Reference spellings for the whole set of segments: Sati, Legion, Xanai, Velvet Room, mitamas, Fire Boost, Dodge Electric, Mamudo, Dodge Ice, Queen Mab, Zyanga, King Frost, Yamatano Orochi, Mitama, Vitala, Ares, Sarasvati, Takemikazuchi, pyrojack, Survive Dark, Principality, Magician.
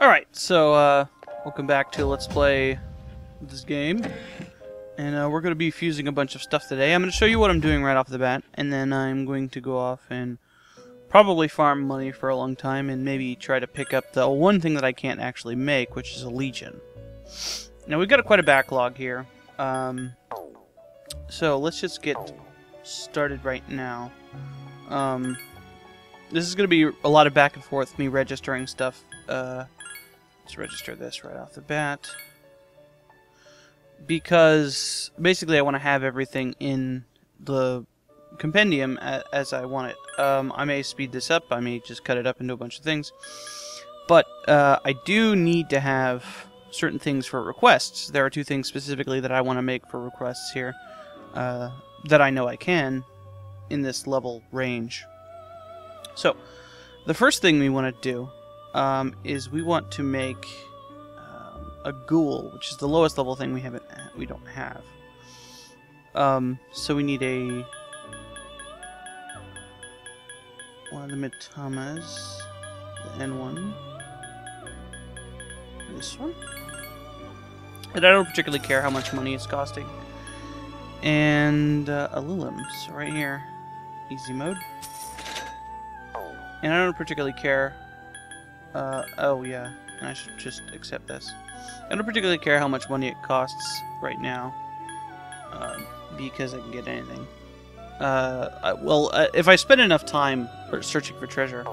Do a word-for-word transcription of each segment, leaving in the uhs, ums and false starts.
Alright, so uh, welcome back to Let's Play this game. And uh, we're going to be fusing a bunch of stuff today. I'm going to show you what I'm doing right off the bat, and then I'm going to go off and probably farm money for a long time and maybe try to pick up the one thing that I can't actually make, which is a Legion. Now, we've got a, quite a backlog here. Um, so let's just get started right now. Um, this is going to be a lot of back and forth, me registering stuff. Uh, let's register this right off the bat. Because basically I want to have everything in the compendium as I want it. Um, I may speed this up, I may just cut it up into a bunch of things. But uh, I do need to have certain things for requests. There are two things specifically that I want to make for requests here uh, that I know I can in this level range. So, the first thing we want to do um, is we want to make a ghoul, which is the lowest level thing we haven't we don't have. Um, so we need a one of the mitamas, the N one, this one, and I don't particularly care how much money it's costing. And uh, a lillim, so right here, easy mode. And I don't particularly care. Uh, oh yeah, and I should just accept this. I don't particularly care how much money it costs right now, uh, because I can get anything. Uh, I, well, uh, if I spend enough time searching for treasure,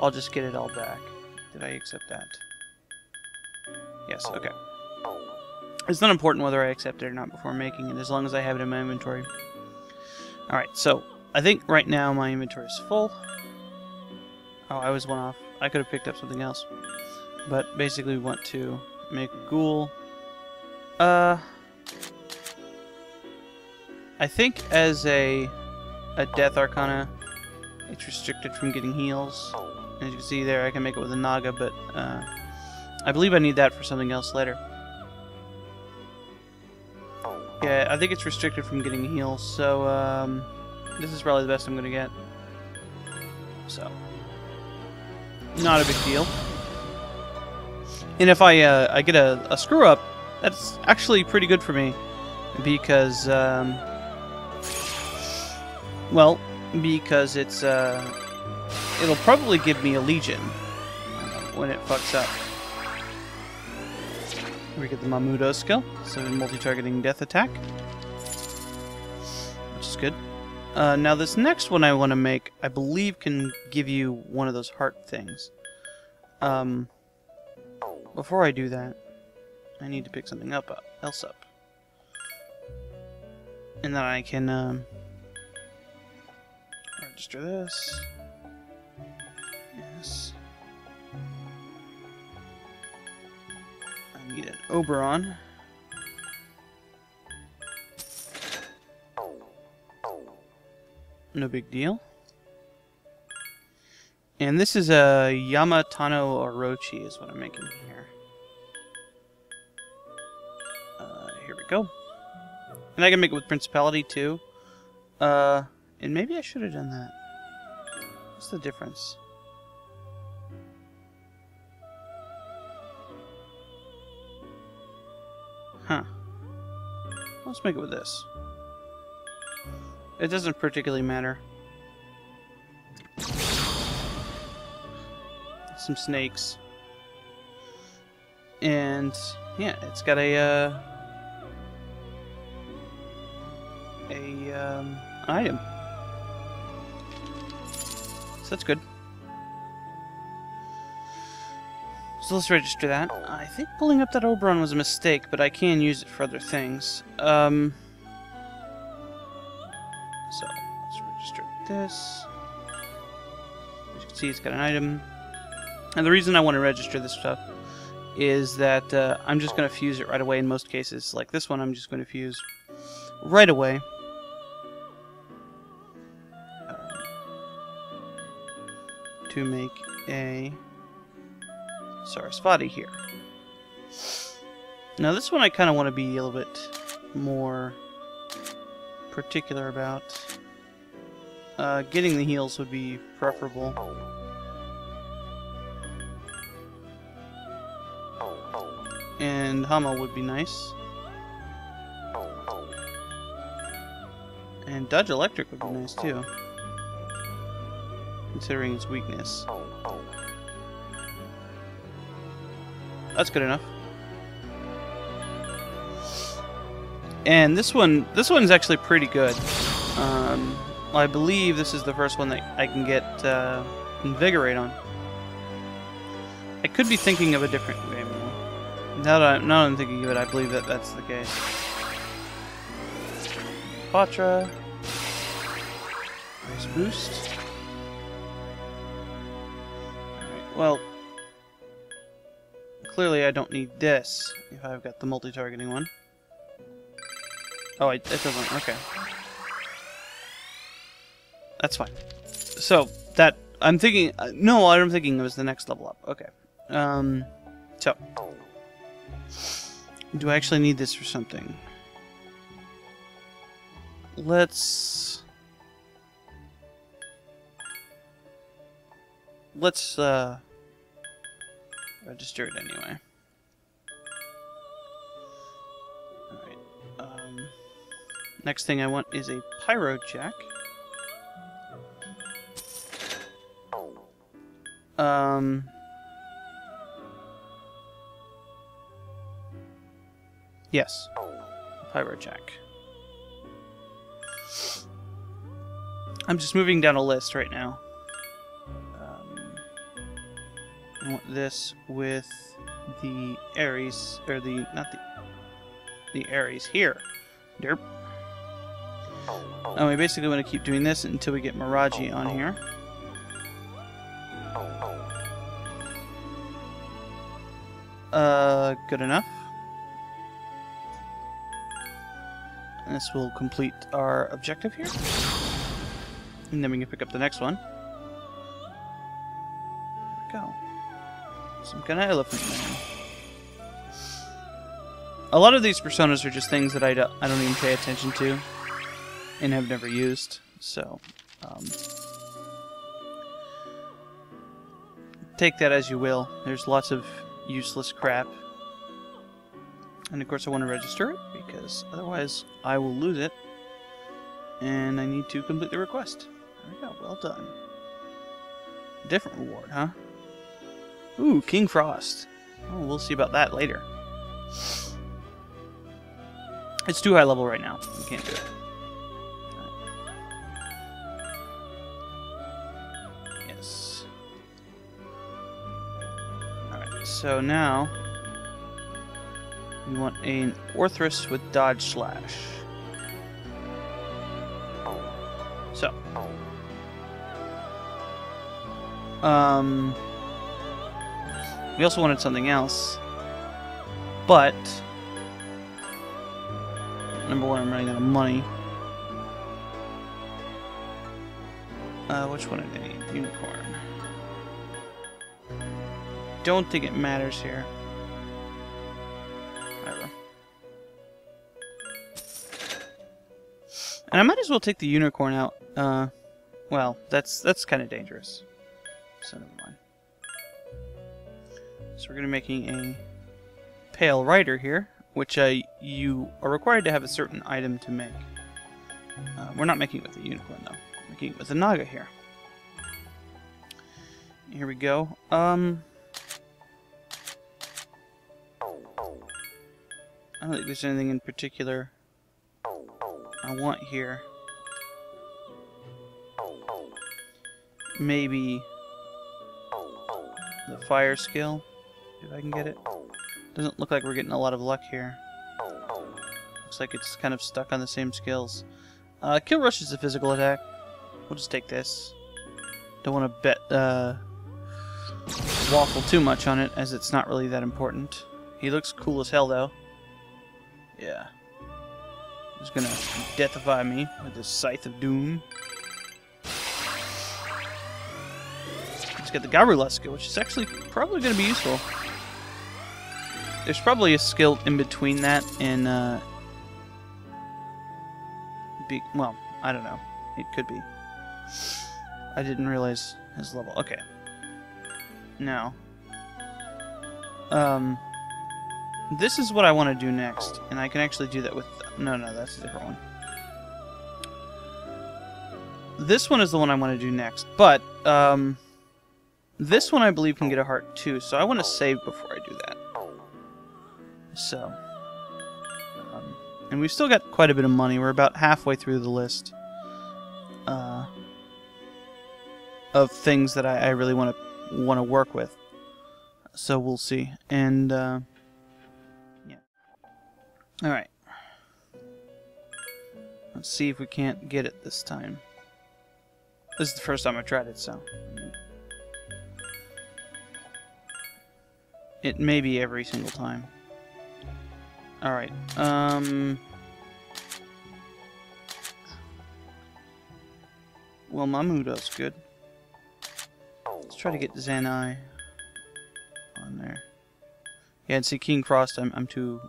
I'll just get it all back. Did I accept that? Yes, okay. It's not important whether I accept it or not before making it, as long as I have it in my inventory. Alright, so, I think right now my inventory is full. Oh, I was one off. I could have picked up something else. But basically we want to make a ghoul. Uh, I think as a a death arcana, it's restricted from getting heals. As you can see there, I can make it with a naga, but uh, I believe I need that for something else later. Yeah, I think it's restricted from getting heals, so um, this is probably the best I'm gonna get. So, not a big deal. And if I uh, I get a, a screw up, that's actually pretty good for me, because um, well, because it's uh, it'll probably give me a Legion when it fucks up. We get the Mamudo skill, so multi-targeting death attack, which is good. Uh, now this next one I want to make, I believe, can give you one of those heart things. Um. Before I do that, I need to pick something up, up else up. And then I can um, register this. Yes. I need an Oberon. No big deal. And this is a Yamatano Orochi is what I'm making here. Uh, here we go. And I can make it with Principality too. Uh, and maybe I should have done that. What's the difference? Huh. Let's make it with this. It doesn't particularly matter. Some snakes, and yeah, it's got a uh, a um, item, so that's good. So let's register that. I think pulling up that Oberon was a mistake, but I can use it for other things. Um, so let's register this. As you can see, it's got an item. And the reason I want to register this stuff is that uh, I'm just going to fuse it right away in most cases. Like this one, I'm just going to fuse right away. Uh, to make a Sarasvati here. Now this one I kind of want to be a little bit more particular about. Uh, getting the heals would be preferable. and Hama would be nice. And Dodge Electric would be nice too, considering its weakness. That's good enough. And this one, this one's actually pretty good. Um, I believe this is the first one that I can get uh, Invigorate on. I could be thinking of a different game. Now that I'm, now that I'm thinking of it, I believe that that's the case. Patra. Nice boost. Alright, well, clearly I don't need this if I've got the multi-targeting one. Oh, it doesn't. Okay, that's fine. So that I'm thinking. Uh, no, I'm thinking it was the next level up. Okay. Um. So, do I actually need this for something? Let's. Let's uh. register it anyway. Next thing I want is a pyrojack. Um, yes, pyrojack. I'm just moving down a list right now. Um, I want this with the Ares, or the not the the Ares here. Derp. And we basically want to keep doing this until we get Miraji on here. Uh, good enough. And this will complete our objective here. And then we can pick up the next one. There we go. Some kind of elephant man. A lot of these personas are just things that I don't, I don't even pay attention to. And have never used, so um, take that as you will. There's lots of useless crap, and of course I want to register it because otherwise I will lose it. And I need to complete the request. There we go. Well done. Different reward, huh? Ooh, King Frost. Oh, we'll see about that later. It's too high level right now. We can't do it. So now, we want an Orthrus with Dodge Slash. So. Um, we also wanted something else. But, number one, I'm running out of money. Uh, which one did I need? Unicorn. Don't think it matters here. Whatever. And I might as well take the unicorn out. Uh, well, that's that's kind of dangerous. So never mind. So we're gonna be making a pale rider here, which uh, you are required to have a certain item to make. Uh, we're not making it with the unicorn though. We're making it with the Naga here. Here we go. Um. I don't think there's anything in particular I want here. Maybe the fire skill, if I can get it. Doesn't look like we're getting a lot of luck here. Looks like it's kind of stuck on the same skills. Uh, Kill Rush is a physical attack. We'll just take this. Don't want to bet uh, Waffle too much on it, as it's not really that important. He looks cool as hell, though. Yeah. He's gonna deathify me with his Scythe of Doom. Let's get the Garula skill, which is actually probably gonna be useful. There's probably a skill in between that and, uh... Be well, I don't know. It could be. I didn't realize his level. Okay. Now. Um... This is what I want to do next, and I can actually do that with... No, no, that's a different one. This one is the one I want to do next, but um, this one I believe can get a heart too, so I want to save before I do that. So, um, and we've still got quite a bit of money. We're about halfway through the list uh, of things that I, I really want to want to work with. So we'll see. And uh, yeah, all right. Let's see if we can't get it this time. This is the first time I tried it, so it may be every single time. All right. Um. Well, Mamudo's good. Let's try to get Xanai on there. Yeah, and see King Frost. I'm I'm too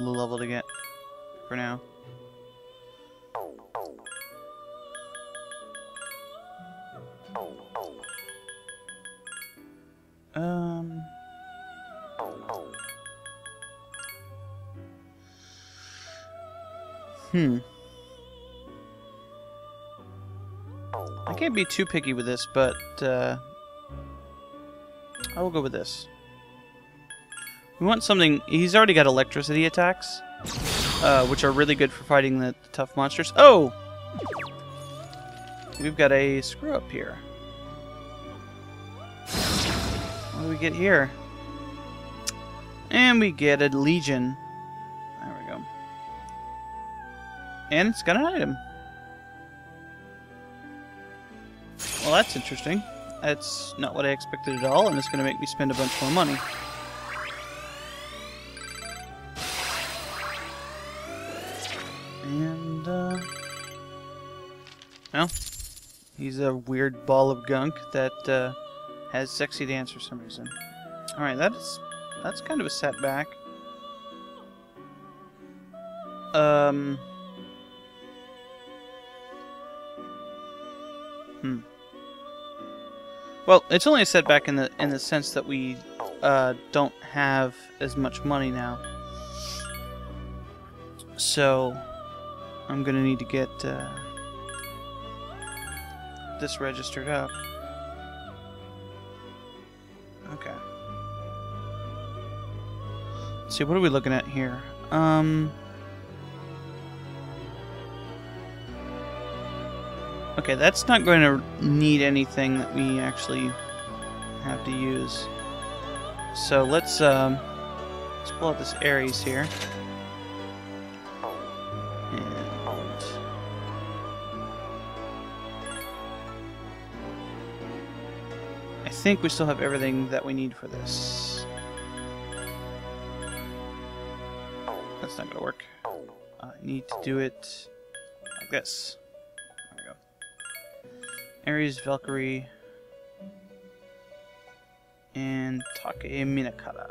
low level to get for now. Um. Hmm. I can't be too picky with this, but uh, I will go with this. We want something. He's already got electricity attacks, uh, which are really good for fighting the, the tough monsters. Oh, we've got a screw up here. What do we get here? And we get a Legion. There we go. And it's got an item. Well, that's interesting. That's not what I expected at all, and it's going to make me spend a bunch more money. And, uh... well, he's a weird ball of gunk that, uh... has Sexy Dance for some reason. Alright, that is, that's kind of a setback. Um. Hmm. Well, it's only a setback in the in the sense that we uh, don't have as much money now. So I'm gonna need to get uh, this registered up. Okay. Let's see, what are we looking at here? Um. Okay, that's not going to need anything that we actually have to use. So let's um, let's pull out this Ares here. I think we still have everything that we need for this. That's not gonna work. I need to do it like this. There we go. Ares, Valkyrie, and Takemikazuchi.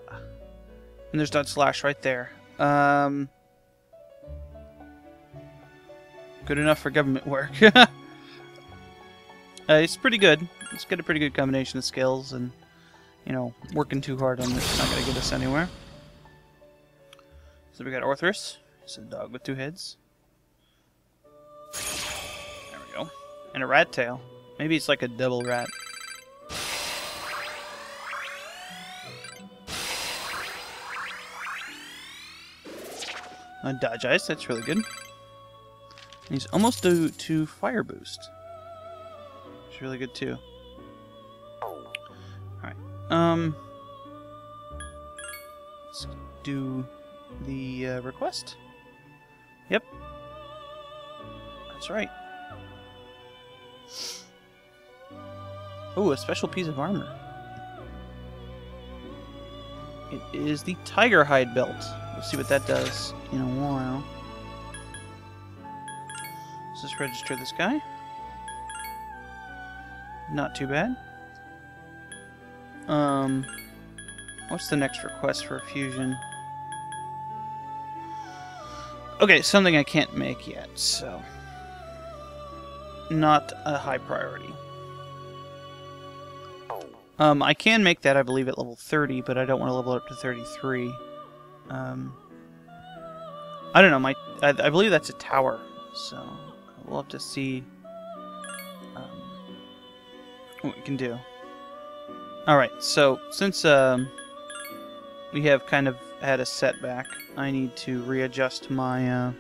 And there's that slash right there. Um, good enough for government work. uh, it's pretty good. It's got a pretty good combination of skills, and, you know, working too hard on this is not going to get us anywhere. So we got Orthrus. It's a dog with two heads. There we go. And a rat tail. Maybe it's like a double rat. A Dodge Ice, that's really good. And he's almost due to Fire Boost. It's really good, too. Um, let's do the uh, request. Yep, that's right. Oh, a special piece of armor. It is the tiger hide belt. We'll see what that does in a while. Let's just register this guy. Not too bad. Um, what's the next request for fusion? Okay, something I can't make yet, so not a high priority. Um, I can make that, I believe, at level thirty, but I don't want to level it up to thirty-three. Um, I don't know. My I, I believe that's a tower, so we'll have to see um, what we can do. All right. So since um, we have kind of had a setback, I need to readjust my. Uh,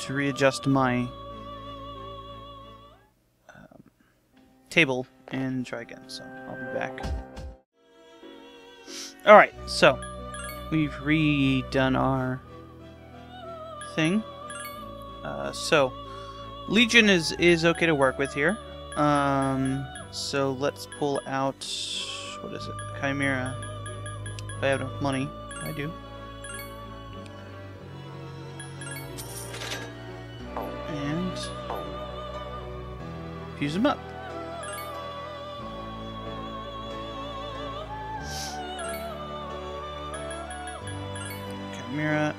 To readjust my um, table and try again, so I'll be back. Alright, so we've redone our thing. Uh, so Legion is, is okay to work with here. Um, so let's pull out, what is it, Chimera. If I have enough money, I do. And fuse them up. Chimera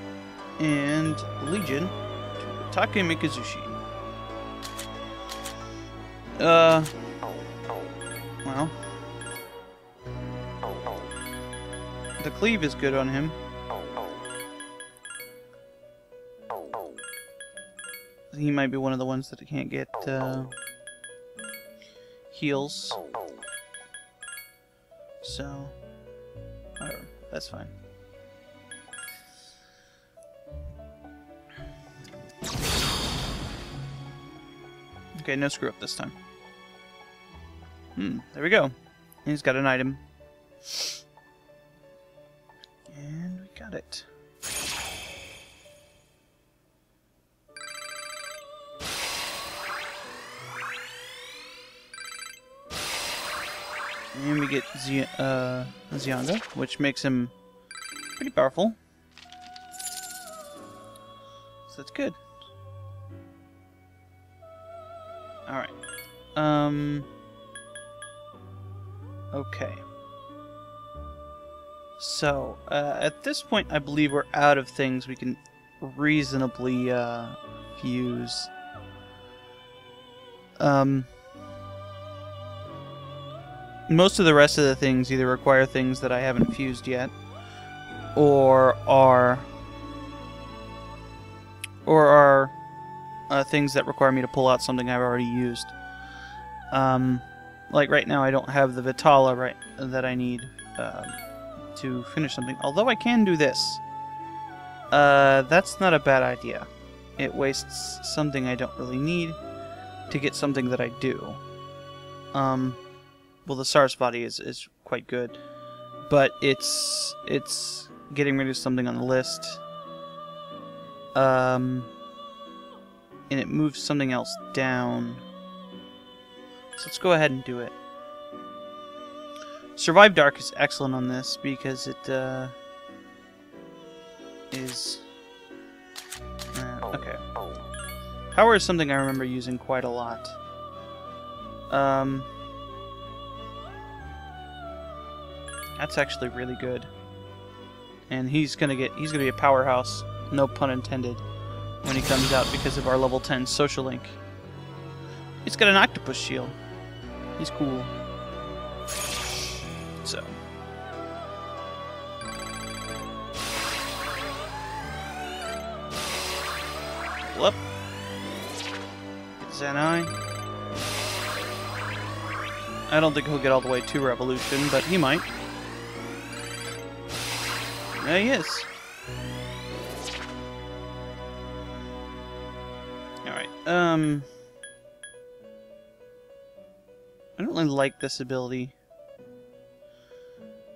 and Legion to Takemikazuchi. Uh, well, the cleave is good on him. He might be one of the ones that can't get uh, heals. So, whatever. That's fine. Okay, no screw up this time. Hmm, there we go. He's got an item. And we got it. And we get Z uh, Zyanga, which makes him pretty powerful. So that's good. Alright. Um. Okay. So, uh, at this point, I believe we're out of things we can reasonably uh, fuse. Um. Most of the rest of the things either require things that I haven't fused yet, or are, or are uh, things that require me to pull out something I've already used. Um, like right now, I don't have the Vitala right that I need uh, to finish something. Although I can do this. Uh, that's not a bad idea. It wastes something I don't really need to get something that I do. Um. Well, the Sarasvati is, is quite good, but it's it's getting rid of something on the list, um, and it moves something else down. So let's go ahead and do it. Survive Dark is excellent on this because it uh, is uh, okay. Power is something I remember using quite a lot. Um. That's actually really good. And he's gonna get he's gonna be a powerhouse, no pun intended, when he comes out because of our level ten social link. He's got an octopus shield. He's cool. So pull up. Get Xanai. I don't think he'll get all the way to Revolution, but he might. There he is. Alright, um... I don't really like this ability.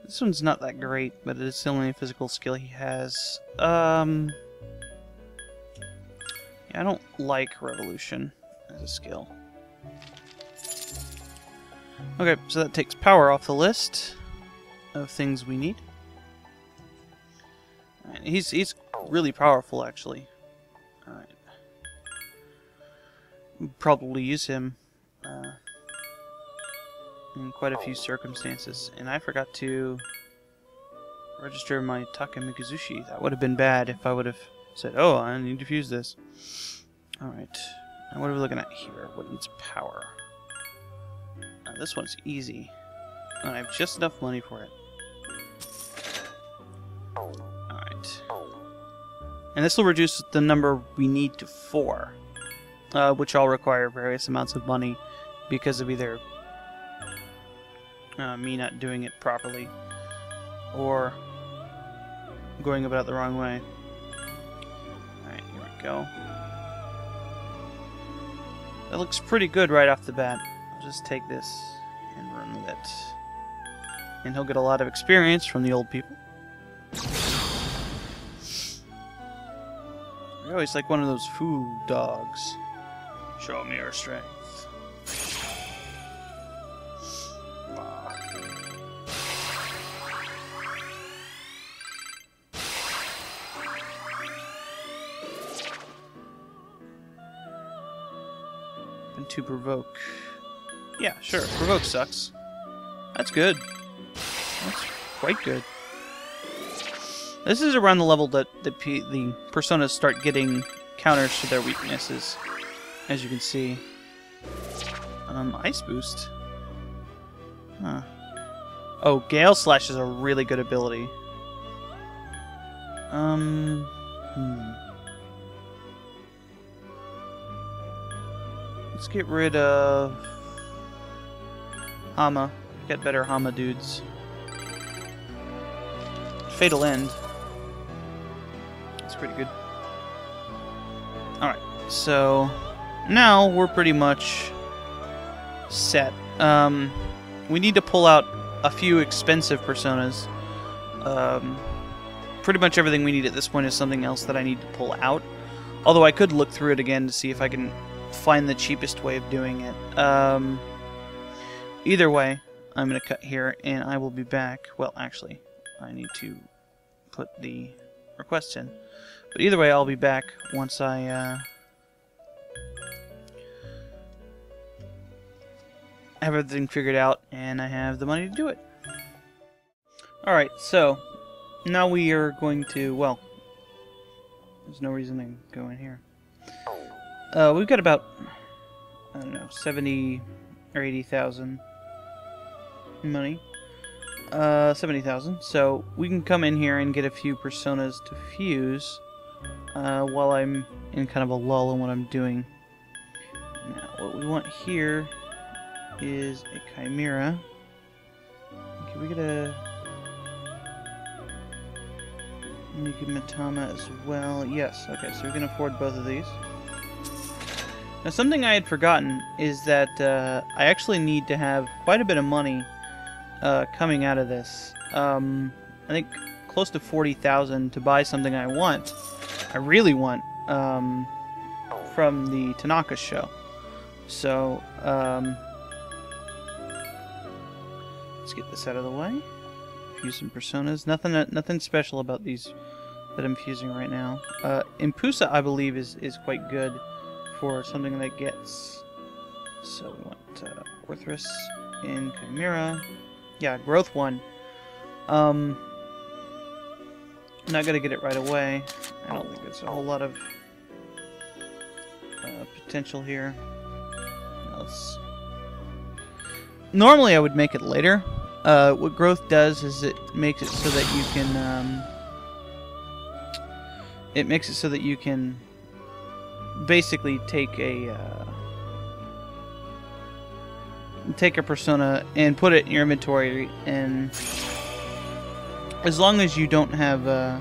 This one's not that great, but it is the only physical skill he has. Um... Yeah, I don't like Revolution as a skill. Okay, so that takes power off the list of things we need. He's he's really powerful, actually. All right. We'll probably use him uh, in quite a few circumstances. And I forgot to register my Takemikazuchi. That would have been bad if I would have said, "Oh, I need to fuse this." All right. Now, what are we looking at here? What needs power? Uh, this one's easy. I have just enough money for it. Alright. And this will reduce the number we need to four, uh, which all require various amounts of money because of either uh, me not doing it properly or going about it the wrong way. Alright, here we go. That looks pretty good right off the bat. I'll just take this and run with it. And he'll get a lot of experience from the old people. Oh, he's like one of those food dogs. Show me your strength. Ah. And to provoke. Yeah, sure. Provoke sucks. That's good. That's quite good. This is around the level that the, P the personas start getting counters to their weaknesses, as you can see. Um, Ice Boost. Huh. Oh, Gale Slash is a really good ability. Um, hmm. Let's get rid of Hama. Get better Hama dudes. Fatal End. That's pretty good. Alright, so now we're pretty much set. Um, we need to pull out a few expensive personas. Um, pretty much everything we need at this point is something else that I need to pull out. Although I could look through it again to see if I can find the cheapest way of doing it. Um, either way, I'm going to cut here and I will be back. Well, actually, I need to put the request in. But either way, I'll be back once I, uh, have everything figured out and I have the money to do it. Alright, so now we are going to, well, there's no reason to go in here. Uh, we've got about, I don't know, seventy or eighty thousand money. Uh, seventy thousand, so we can come in here and get a few personas to fuse uh, while I'm in kind of a lull in what I'm doing. Now, what we want here is a Chimera. Can we get a... we can Mitama as well. Yes, okay, so we can afford both of these. Now, something I had forgotten is that uh, I actually need to have quite a bit of money Uh, coming out of this. Um, I think close to forty thousand to buy something I want, I really want, um, from the Tanaka show. So, um, let's get this out of the way. Fuse some personas. Nothing nothing special about these that I'm fusing right now. Uh, Impusa, I believe, is, is quite good for something that gets. So we want uh, Orthrus and Chimera. Yeah, growth one. Um, not gonna get it right away. I don't think there's a whole lot of uh, potential here. Let's... Normally I would make it later. Uh, what growth does is it makes it so that you can. Um, it makes it so that you can basically take a. Uh, take a persona and put it in your inventory, and as long as you don't have uh,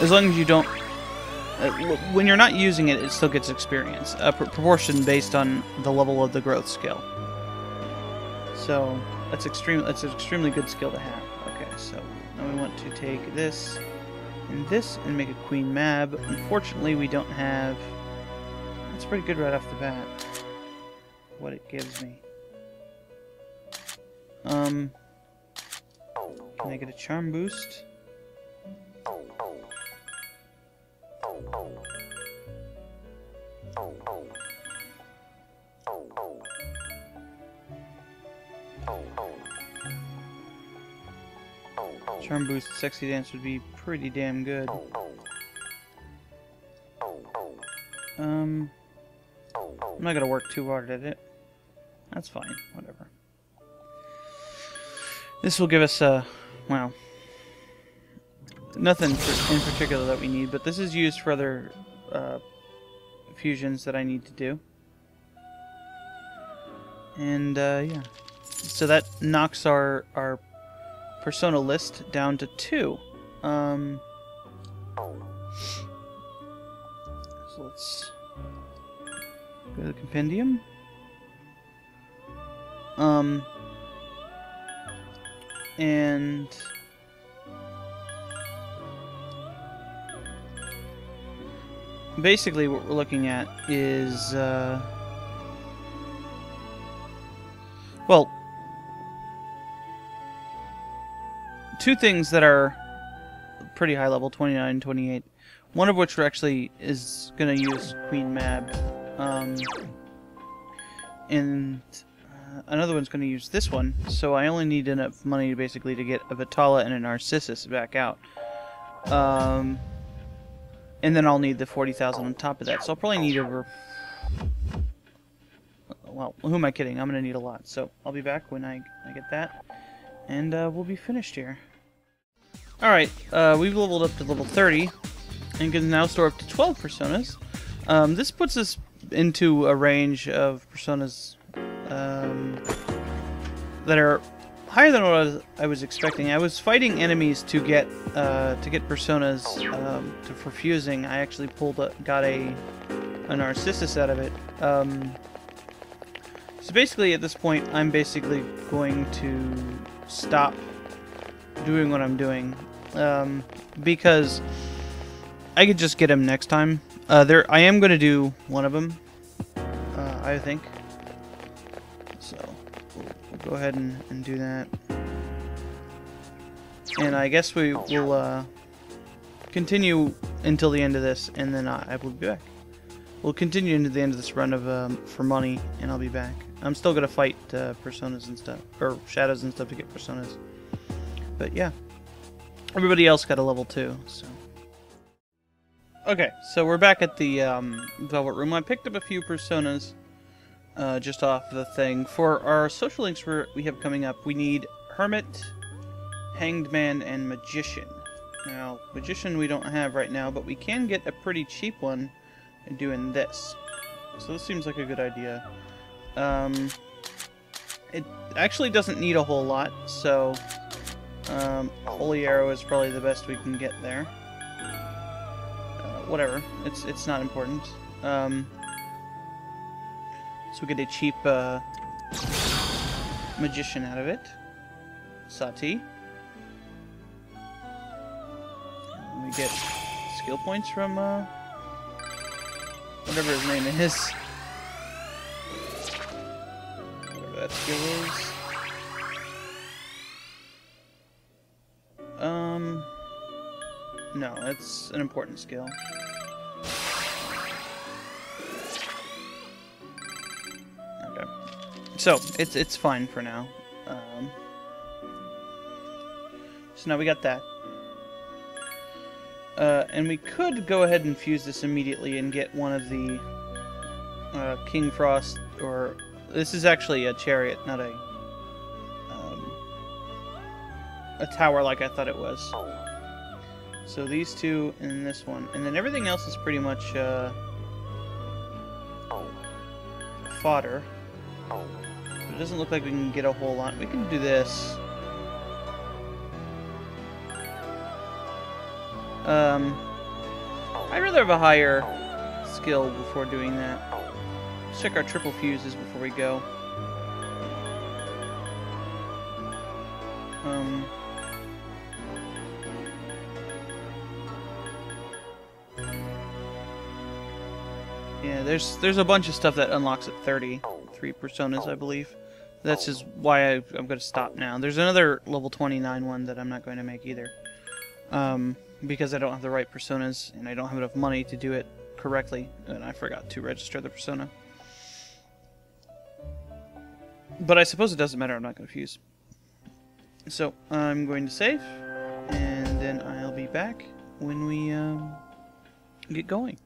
as long as you don't uh, when you're not using it, it still gets experience, a pr proportion based on the level of the growth skill. So that's extreme that's an extremely good skill to have. Okay, so now we want to take this and this and make a Queen Mab. Unfortunately, we don't have... that's pretty good right off the bat what it gives me. Um, can I get a Charm Boost? Charm Boost Sexy Dance would be pretty damn good. Um, I'm not gonna work too hard at it. That's fine, whatever. This will give us a, well, nothing in particular that we need, but this is used for other uh, fusions that I need to do. And uh, yeah, so that knocks our our persona list down to two. Um, so let's go to the compendium. Um, and basically what we're looking at is, uh, well, two things that are pretty high level, twenty-nine and twenty-eight, one of which we're actually is going to use Queen Mab, um, and another one's going to use this one, so I only need enough money basically to get a Vitala and a Narcissus back out. Um, and then I'll need the forty thousand on top of that, so I'll probably need over... Well, who am I kidding? I'm going to need a lot, so I'll be back when I, I get that, and uh, we'll be finished here. Alright, uh, we've leveled up to level thirty, and can now store up to twelve personas. Um, this puts us into a range of personas... Um, that are higher than what I was, I was expecting. I was fighting enemies to get uh, to get personas um, to for fusing. I actually pulled a, got a a Narcissus out of it. Um, so basically, at this point, I'm basically going to stop doing what I'm doing um, because I could just get him next time. Uh, there, I am going to do one of them. Uh, I think. Go ahead and, and do that. And I guess we will uh, continue until the end of this, and then I, I will be back. We'll continue into the end of this run of um, for money, and I'll be back. I'm still gonna fight uh, personas and stuff, or shadows and stuff to get personas. But yeah, everybody else got a level two. So okay, so we're back at the um, Velvet Room. I picked up a few personas. Uh, just off the thing. For our social links we have coming up, we need Hermit, Hanged Man, and Magician. Now, Magician we don't have right now, but we can get a pretty cheap one doing this. So this seems like a good idea. Um, it actually doesn't need a whole lot, so um, Holy Arrow is probably the best we can get there. Uh, whatever, it's, it's not important. Um... So we get a cheap uh, magician out of it. Sati. And we get skill points from uh, whatever his name is. Whatever that skill is. Um, no, that's an important skill. So, it's it's fine for now. Um, so now we got that. Uh, and we could go ahead and fuse this immediately and get one of the uh, King Frost, or... This is actually a chariot, not a... Um, a tower like I thought it was. So these two and this one. And then everything else is pretty much uh, fodder. It doesn't look like we can get a whole lot. We can do this. Um, I'd rather have a higher skill before doing that. Let's check our triple fuses before we go. Um, yeah, there's there's a bunch of stuff that unlocks at thirty. Three personas, I believe. That's just why I, I'm going to stop now. There's another level twenty-nine one that I'm not going to make either. Um, because I don't have the right personas, and I don't have enough money to do it correctly. And I forgot to register the persona. But I suppose it doesn't matter, I'm not going to fuse. So, I'm going to save. And then I'll be back when we um, get going.